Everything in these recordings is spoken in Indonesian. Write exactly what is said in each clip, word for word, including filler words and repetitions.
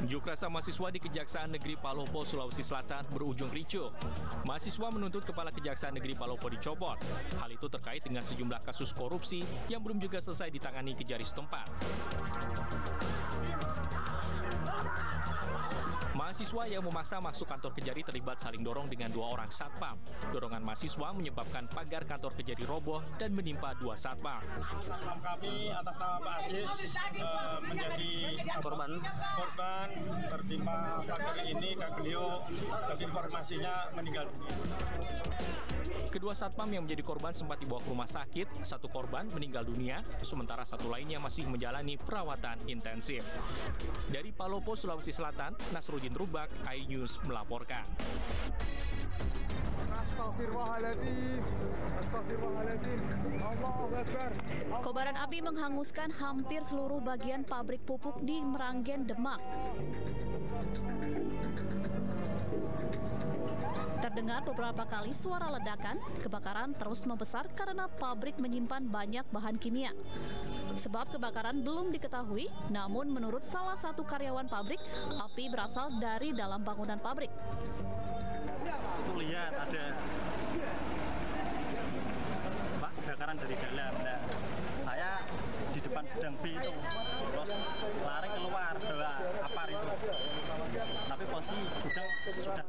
Unjuk rasa mahasiswa di Kejaksaan Negeri Palopo, Sulawesi Selatan berujung ricuh. Mahasiswa menuntut Kepala Kejaksaan Negeri Palopo dicopot. Hal itu terkait dengan sejumlah kasus korupsi yang belum juga selesai ditangani Kejari setempat. Mahasiswa yang memaksa masuk kantor Kejari terlibat saling dorong dengan dua orang satpam. Dorongan mahasiswa menyebabkan pagar kantor Kejari roboh dan menimpa dua satpam. Kami atas nama Pak Aziz eh, menjadi korban korban tertimpa pagar ini dan beliau dapat informasinya meninggal dunia. Kedua satpam yang menjadi korban sempat dibawa ke rumah sakit. Satu korban meninggal dunia, sementara satu lainnya masih menjalani perawatan intensif. Dari Palopo, Sulawesi Selatan, Nasruddin Rubak, iNews melaporkan. Astagfirullahaladzim. Astagfirullahaladzim. Allahu Akbar. Kobaran api menghanguskan hampir seluruh bagian pabrik pupuk di Mranggen, Demak. Terdengar beberapa kali suara ledakan, kebakaran terus membesar karena pabrik menyimpan banyak bahan kimia. Sebab kebakaran belum diketahui, namun menurut salah satu karyawan pabrik, api berasal dari dalam bangunan pabrik. Tuh lihat ada Pak, kebakaran dari dalam. Nah, saya di depan gudang B itu, terus lari keluar doa apa itu. Tapi posisi gudang sudah.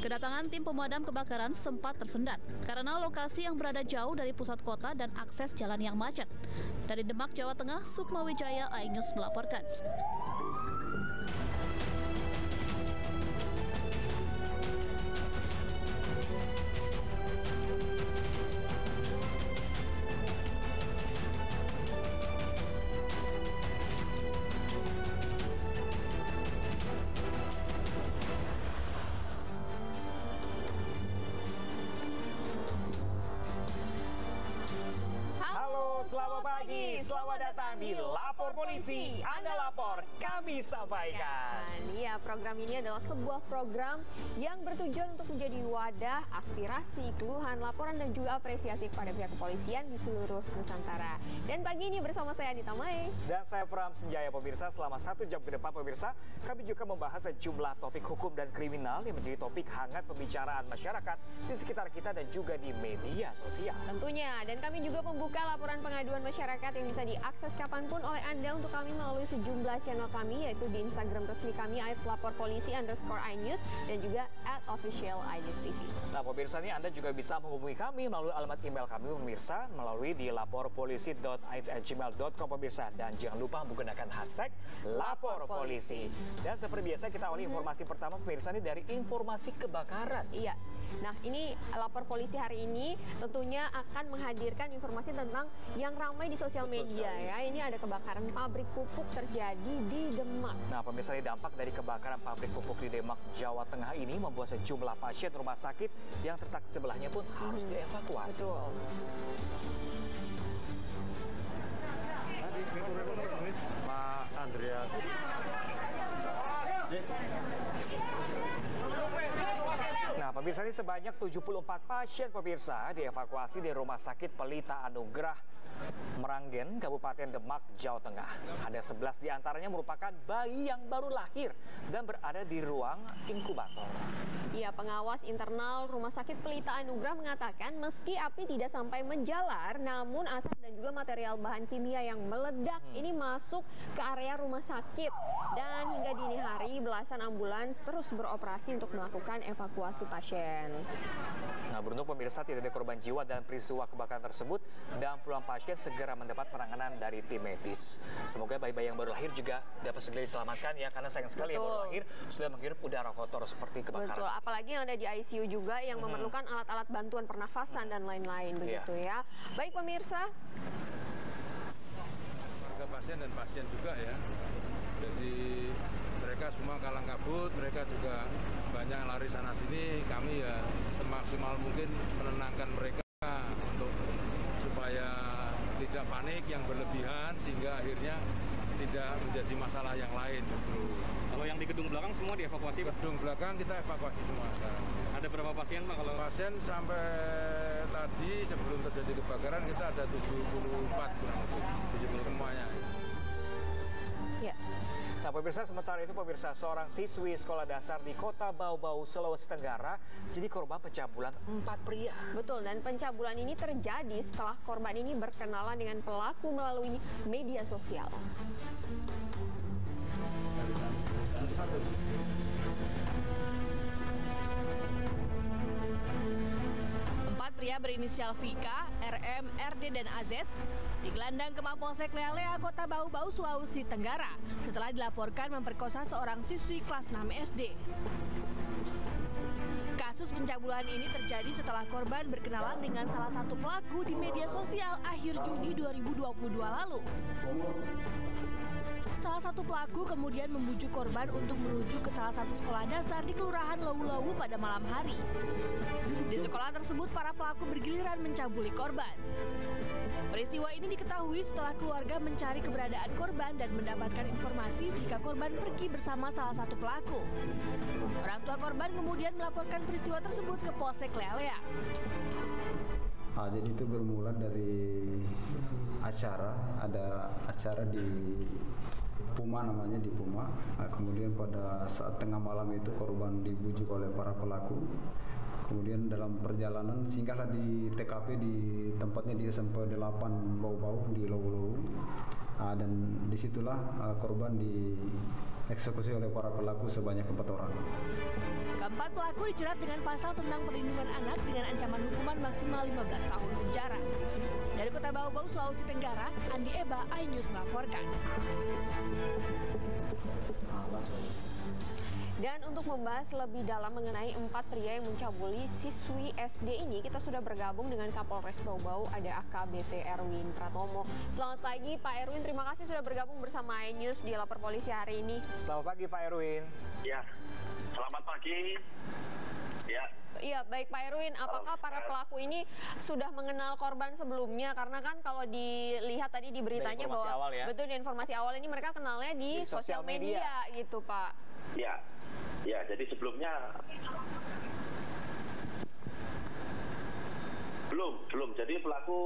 Kedatangan tim pemadam kebakaran sempat tersendat karena lokasi yang berada jauh dari pusat kota dan akses jalan yang macet. Dari Demak, Jawa Tengah, Sukmawijaya, iNews melaporkan. Selamat pagi, selamat datang di Lapor Polisi. Anda lapor, kami sampaikan. Iya, program ini adalah sebuah program yang bertujuan untuk menjadi wadah aspirasi, keluhan, laporan dan juga apresiasi kepada pihak kepolisian di seluruh Nusantara. Dan pagi ini bersama saya Anita May dan saya Pram Senjaya. Pemirsa, selama satu jam ke depan pemirsa, kami juga membahas sejumlah topik hukum dan kriminal yang menjadi topik hangat pembicaraan masyarakat di sekitar kita dan juga di media sosial. Tentunya, dan kami juga membuka laporan pengaduan Pengaduan masyarakat yang bisa diakses kapanpun oleh Anda untuk kami melalui sejumlah channel kami, yaitu di Instagram resmi kami at laporpolisi underscore inews dan juga at official inews tv. Nah pemirsa, ini Anda juga bisa menghubungi kami melalui alamat email kami pemirsa melalui di lapor polisi dot i at gmail dot com pemirsa, dan jangan lupa menggunakan hashtag laporpolisi. Dan seperti biasa kita awali hmm. informasi pertama pemirsa ini dari informasi kebakaran. Iya. Nah ini Lapor Polisi hari ini tentunya akan menghadirkan informasi tentang yang yang ramai di sosial media ya, ini ada kebakaran pabrik pupuk terjadi di Demak. Nah pemirsa, dampak dari kebakaran pabrik pupuk di Demak, Jawa Tengah ini membuat sejumlah pasien rumah sakit yang terdekat sebelahnya pun harus hmm. dievakuasi. Betul. Pak Andreas. Nah, pemirsa, ini sebanyak tujuh puluh empat pasien pemirsa dievakuasi di Rumah Sakit Pelita Anugerah Mranggen, Kabupaten Demak, Jawa Tengah. Ada sebelas diantaranya merupakan bayi yang baru lahir dan berada di ruang inkubator. Ya, pengawas internal Rumah Sakit Pelita Anugerah mengatakan meski api tidak sampai menjalar, namun asap dan juga material bahan kimia yang meledak hmm. ini masuk ke area rumah sakit. Dan hingga dini hari belasan ambulans terus beroperasi untuk melakukan evakuasi pasien. Nah, beruntung pemirsa tidak ada korban jiwa dalam peristiwa kebakaran tersebut dan puluhan pasien segera mendapat penanganan dari tim medis. Semoga bayi-bayi yang baru lahir juga dapat segera diselamatkan ya, karena sayang sekali yang baru lahir sudah menghirup udara kotor seperti kebakaran. Betul, apalagi yang ada di I C U juga yang hmm. memerlukan alat-alat bantuan pernafasan hmm. dan lain-lain begitu yeah. ya. Baik pemirsa. Ke pasien dan pasien juga ya. Jadi mereka semua kalang kabut, mereka juga banyak lari sana sini. Kami ya semaksimal mungkin menenangkan mereka untuk supaya tidak panik yang berlebihan sehingga akhirnya tidak menjadi masalah yang lain justru. Kalau yang di gedung belakang semua dievakuasi? Gedung belakang kita evakuasi semua. Ada berapa pasien Pak? Kalau pasien sampai tadi sebelum terjadi kebakaran kita ada tujuh puluh empat kurang lebih. Pemirsa, sementara itu pemirsa, seorang siswi sekolah dasar di kota Bau-Bau, Sulawesi Tenggara jadi korban pencabulan empat pria. Betul, dan pencabulan ini terjadi setelah korban ini berkenalan dengan pelaku melalui media sosial. Empat pria berinisial Vika, R M, R D, dan A Z digelandang ke Mapolsek Lea-Lea, Kota Bau-Bau, Sulawesi Tenggara setelah dilaporkan memperkosa seorang siswi kelas enam S D. Kasus pencabulan ini terjadi setelah korban berkenalan dengan salah satu pelaku di media sosial akhir Juni dua ribu dua puluh dua lalu. Salah satu pelaku kemudian membujuk korban untuk menuju ke salah satu sekolah dasar di Kelurahan Lowu-Lowu pada malam hari. Di sekolah tersebut, para pelaku bergiliran mencabuli korban. Peristiwa ini diketahui setelah keluarga mencari keberadaan korban dan mendapatkan informasi jika korban pergi bersama salah satu pelaku. Orang tua korban kemudian melaporkan peristiwa tersebut ke Polsek Lea-Lea. Ah, jadi itu bermula dari acara, ada acara di Puma namanya, di Puma. Nah, kemudian pada saat tengah malam itu korban dibujuk oleh para pelaku. Kemudian dalam perjalanan singgahlah di T K P di tempatnya di S M P N delapan Bau-Bau di Lowu-Lowu. Nah, dan disitulah uh, korban dieksekusi oleh para pelaku sebanyak empat orang. Keempat pelaku dijerat dengan pasal tentang perlindungan anak dengan ancaman hukuman maksimal lima belas tahun penjara. Dari Kota Bau-Bau, Sulawesi Tenggara, Andi Eba, iNews melaporkan. Dan untuk membahas lebih dalam mengenai empat pria yang mencabuli siswi S D ini, kita sudah bergabung dengan Kapolres Bau-Bau, ada A K B P Erwin Pratomo. Selamat pagi Pak Erwin, terima kasih sudah bergabung bersama iNews di Lapor Polisi hari ini. Selamat pagi Pak Erwin. Ya, selamat pagi. Ya. Iya, baik Pak Erwin, apakah para pelaku ini sudah mengenal korban sebelumnya? Karena kan kalau dilihat tadi di beritanya bahwa awal ya. Betul, di informasi awal ini mereka kenalnya di, di sosial media. media gitu Pak. Ya. Ya, jadi sebelumnya belum, belum. Jadi pelaku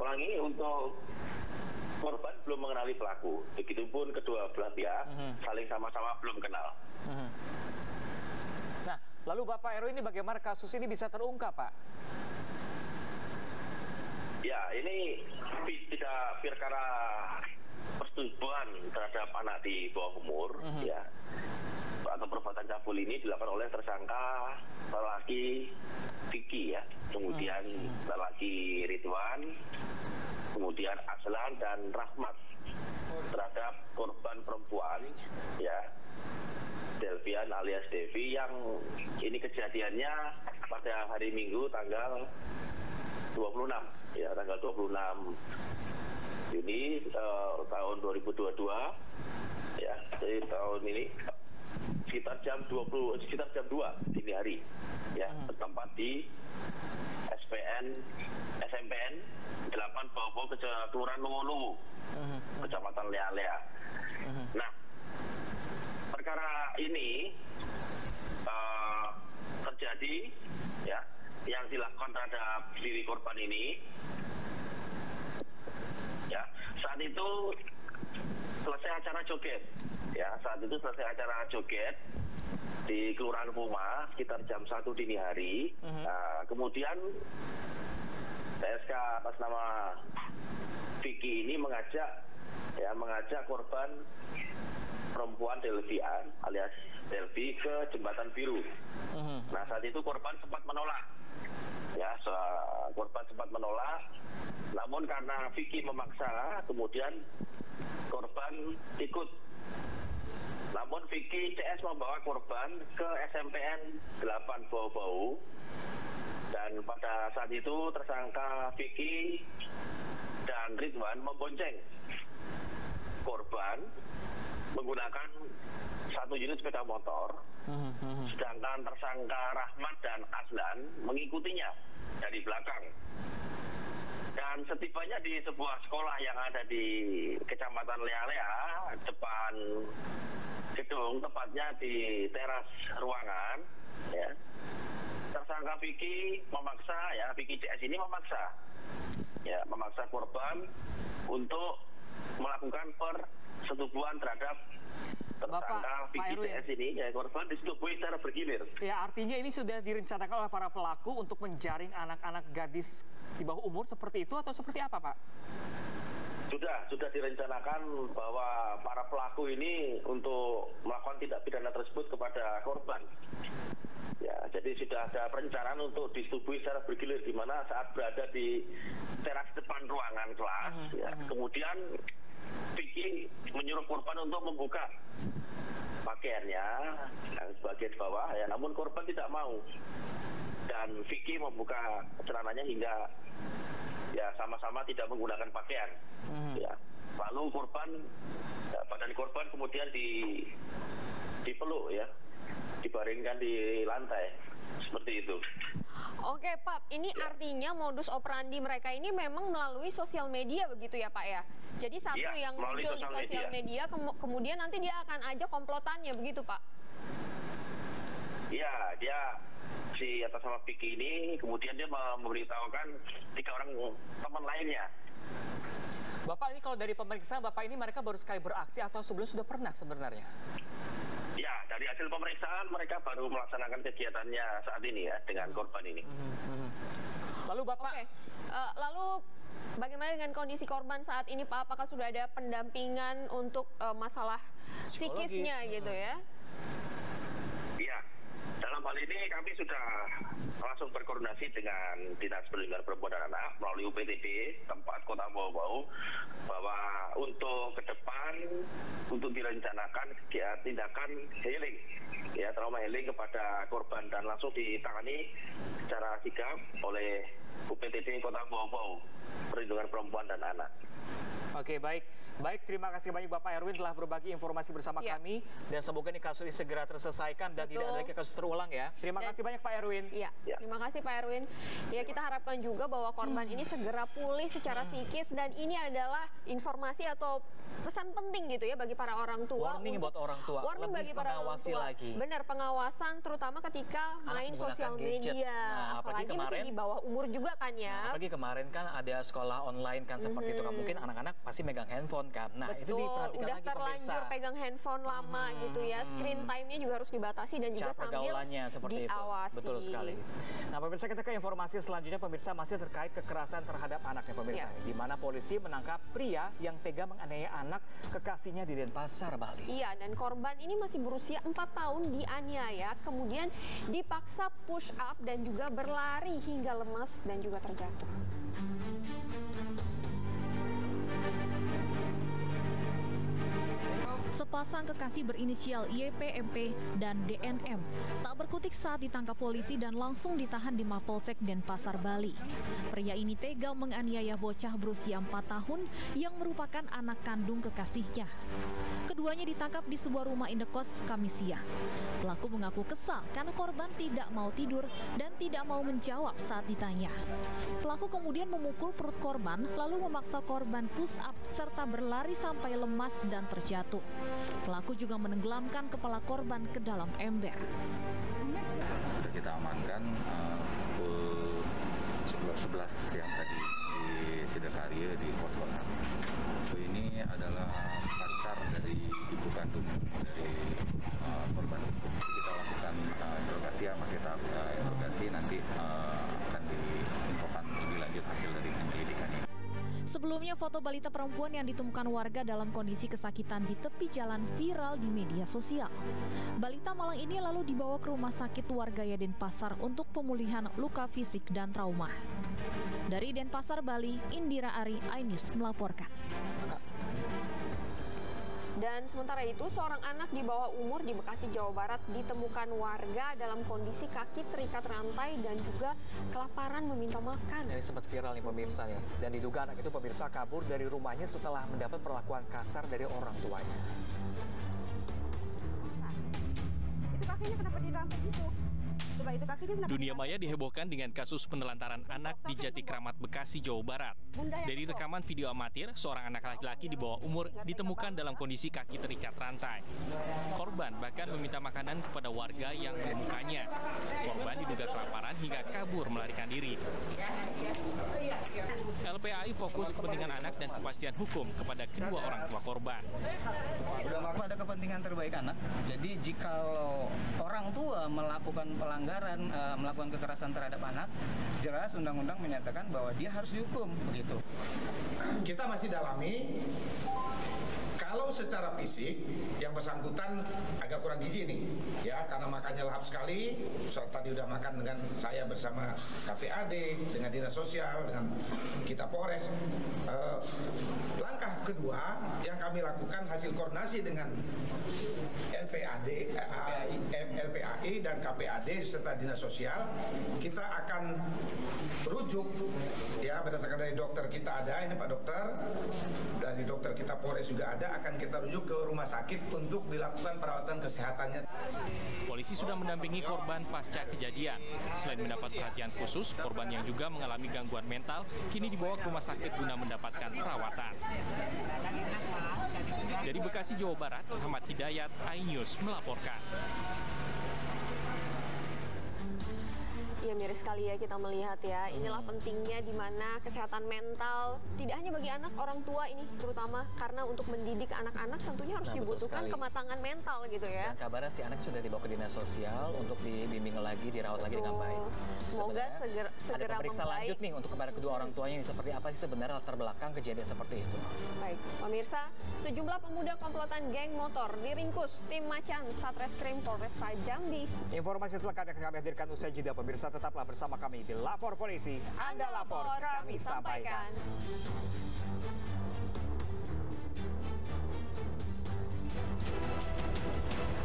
orang ini untuk korban belum mengenali pelaku. Begitupun kedua belah pihak uh-huh. saling sama-sama belum kenal. Uh-huh. Nah, lalu Bapak Erwin, ini bagaimana kasus ini bisa terungkap, Pak? Ya, ini tidak perkara persetubuhan terhadap anak di bawah umur, uh-huh. ya. Atau perbuatan cabul ini dilakukan oleh tersangka lelaki Vicky ya, kemudian lelaki Ridwan, kemudian Aslan dan Rahmat terhadap korban perempuan ya, Delvian alias Devi, yang ini kejadiannya pada hari Minggu tanggal dua puluh enam ya, tanggal dua puluh enam Juni uh, tahun dua ribu dua puluh dua ya, jadi tahun ini sekitar jam dua puluh sekitar jam dua dini hari ya, bertempat di S M P N delapan Bau-Bau, Kelurahan Lowu-Lowu, Kecamatan Lea-Lea. Nah, perkara ini uh, terjadi ya, yang dilakukan terhadap diri korban ini ya, saat itu selesai acara joget ya, saat itu selesai acara joget di Kelurahan Puma sekitar jam satu dini hari. Uh-huh. Nah, kemudian P S K atas nama Vicky ini mengajak ya, mengajak korban perempuan Delvian alias Delvi ke Jembatan Biru. Uh-huh. Nah, saat itu korban sempat menolak ya, korban sempat menolak, namun karena Vicky memaksa, kemudian korban ikut. Namun Vicky C S membawa korban ke S M P N delapan Bau-Bau, dan pada saat itu tersangka Vicky dan Ridwan membonceng korban menggunakan satu unit sepeda motor, sedangkan tersangka Rahmat dan Aslan mengikutinya dari belakang. Dan setibanya di sebuah sekolah yang ada di Kecamatan Lea-Lea, depan gedung, tepatnya di teras ruangan, ya, tersangka Vicky memaksa, ya, Vicky C S ini memaksa, ya, memaksa korban untuk melakukan persetubuhan terhadap tersangka P K P S ini ya korban disetujui secara bergilir. Ya, artinya ini sudah direncanakan oleh para pelaku untuk menjaring anak-anak gadis di bawah umur seperti itu atau seperti apa, Pak? Sudah, sudah direncanakan bahwa para pelaku ini untuk melakukan tindak pidana tersebut kepada korban. Ya, jadi sudah ada perencanaan untuk disetujui secara bergilir, di mana saat berada di teras depan ruangan kelas, uh-huh, ya, uh-huh. kemudian Vicky menyuruh korban untuk membuka pakaiannya yang sebagian bawah, ya, namun korban tidak mau. Dan Vicky membuka celananya hingga ya sama-sama tidak menggunakan pakaian. Uh-huh. Ya. Lalu korban, ya, badan korban kemudian di dipeluk ya, dibaringkan di lantai seperti itu. Oke, Pak, ini ya. Artinya modus operandi mereka ini memang melalui sosial media begitu ya, Pak ya? Jadi satu ya, yang muncul di sosial media, media ke kemudian nanti dia akan ajak komplotannya begitu, Pak? Iya, dia si atas nama Vicky ini kemudian dia memberitahukan tiga orang teman lainnya. Bapak, ini kalau dari pemeriksaan Bapak ini mereka baru sekali beraksi atau sebelum sudah pernah sebenarnya? Ya, dari hasil pemeriksaan mereka baru melaksanakan kegiatannya saat ini ya dengan korban ini. Lalu Bapak, okay. uh, lalu bagaimana dengan kondisi korban saat ini, Pak? Apakah sudah ada pendampingan untuk uh, masalah psikologis, psikisnya gitu ya? Iya, dalam hal ini kami sudah langsung berkoordinasi dengan Dinas Perlindungan Perempuan dan Anak melalui U P T D tempat Kota Bau-Bau bahwa untuk ke depan untuk direncanakan ya, tindakan healing ya, trauma healing kepada korban dan langsung ditangani secara sigap oleh U P T D Kota Bau-Bau Perlindungan Perempuan dan Anak. Oke, baik. Baik, terima kasih banyak Bapak Erwin telah berbagi informasi bersama ya. kami dan semoga ini kasus ini segera terselesaikan dan Betul. tidak ada lagi kasus terulang ya. Terima dan, kasih banyak Pak Erwin. Iya, ya. terima kasih Pak Erwin. Ya, kita harapkan juga bahwa korban hmm. ini segera pulih secara hmm. psikis dan ini adalah informasi atau pesan penting gitu ya bagi para orang tua. Warning untuk, buat orang tua. Warning bagi para orang tua. Lagi. Benar, pengawasan terutama ketika anak main sosial gadget. media. Nah, apalagi, apalagi kemarin, masih di bawah umur juga kan ya. Nah, apalagi kemarin kan ada sekolah online kan seperti hmm. itu kan mungkin anak-anak pasti megang handphone kan. Nah, Betul, itu diperhatikan udah lagi terlanjur pemirsa. pegang handphone lama hmm, gitu ya. Screen time-nya juga harus dibatasi dan juga sambil seperti diawasi. Itu. Betul sekali. Nah, pemirsa, kita ke informasi selanjutnya. Pemirsa, masih terkait kekerasan terhadap anak ya pemirsa. Ya. Di mana polisi menangkap pria yang tega menganiaya anak kekasihnya di Denpasar, Bali. Iya, dan korban ini masih berusia empat tahun dianiaya, kemudian dipaksa push up dan juga berlari hingga lemas dan juga terjatuh. Sepasang kekasih berinisial Y P M P dan D N M tak berkutik saat ditangkap polisi dan langsung ditahan di Mapolsek Denpasar, Bali. Pria ini tega menganiaya bocah berusia empat tahun yang merupakan anak kandung kekasihnya. Keduanya ditangkap di sebuah rumah indekos Kamis siang. Pelaku mengaku kesal karena korban tidak mau tidur dan tidak mau menjawab saat ditanya. Pelaku kemudian memukul perut korban lalu memaksa korban push up serta berlari sampai lemas dan terjatuh. Pelaku juga menenggelamkan kepala korban ke dalam ember. Kita amankan pukul sebelas siang tadi di Sidakarya di pos-posan. Ini adalah pacar dari ibu kandung dari uh, korban. Kita lakukan uh, interogasi, masih tahap uh, interogasi nanti uh, akan diinfokan lebih lanjut hasil dari penyelidikan ini. Sebelumnya, foto balita perempuan yang ditemukan warga dalam kondisi kesakitan di tepi jalan viral di media sosial. Balita malang ini lalu dibawa ke rumah sakit warga Denpasar untuk pemulihan luka fisik dan trauma. Dari Denpasar, Bali, Indira Ari, iNews melaporkan. Dan sementara itu, seorang anak di bawah umur di Bekasi, Jawa Barat ditemukan warga dalam kondisi kaki terikat rantai dan juga kelaparan meminta makan. Ini sempat viral nih pemirsa nih. Dan diduga anak itu pemirsa kabur dari rumahnya setelah mendapat perlakuan kasar dari orang tuanya. Nah, itu kakinya kenapa dirantai gitu? Dunia maya dihebohkan dengan kasus penelantaran anak di Jati Kramat, Bekasi, Jawa Barat. Dari rekaman video amatir, seorang anak laki-laki di bawah umur ditemukan dalam kondisi kaki terikat rantai. Korban bahkan meminta makanan kepada warga yang membukanya. Korban diduga kelaparan hingga kabur melarikan diri. L P A I fokus kepentingan anak dan kepastian hukum kepada kedua orang tua korban. Pada kepentingan terbaik anak, jadi jika orang tua melakukan pelanggaran melakukan kekerasan terhadap anak, jelas undang-undang menyatakan bahwa dia harus dihukum, begitu. Kita masih dalami. Kalau secara fisik yang bersangkutan agak kurang gizi nih, ya, karena makannya lahap sekali. So, tadi udah makan dengan saya bersama K P A D, dengan dinas sosial, dengan kita Polres. Eh, langkah kedua yang kami lakukan hasil koordinasi dengan L P A D, L P A I dan K P A D serta dinas sosial, kita akan rujuk, ya, berdasarkan dari dokter kita ada ini Pak Dokter, dari dokter kita Polres juga ada. Akan kita rujuk ke rumah sakit untuk dilakukan perawatan kesehatannya. Polisi sudah mendampingi korban pasca kejadian. Selain mendapat perhatian khusus, korban yang juga mengalami gangguan mental kini dibawa ke rumah sakit guna mendapatkan perawatan. Dari Bekasi, Jawa Barat, Ahmad Hidayat, iNews melaporkan. Ya, miris sekali ya kita melihat ya, inilah pentingnya di mana kesehatan mental tidak hanya bagi anak, orang tua ini terutama, karena untuk mendidik anak-anak tentunya harus nah, dibutuhkan kematangan mental gitu ya. Dan kabarnya si anak sudah dibawa ke dinas sosial untuk dibimbing lagi, dirawat betul. Lagi dengan baik. Semoga segera, segera ada periksa membaik. Lanjut nih untuk kepada kedua orang tuanya ini, seperti apa sih sebenarnya latar belakang kejadian seperti itu. Baik, pemirsa, sejumlah pemuda komplotan geng motor diringkus tim Macan Satreskrim Polresta Jambi. Informasi selengkapnya akan kami hadirkan usai jeda, pemirsa. Tetaplah bersama kami di Lapor Polisi. Anda lapor, kami sampaikan. sampaikan.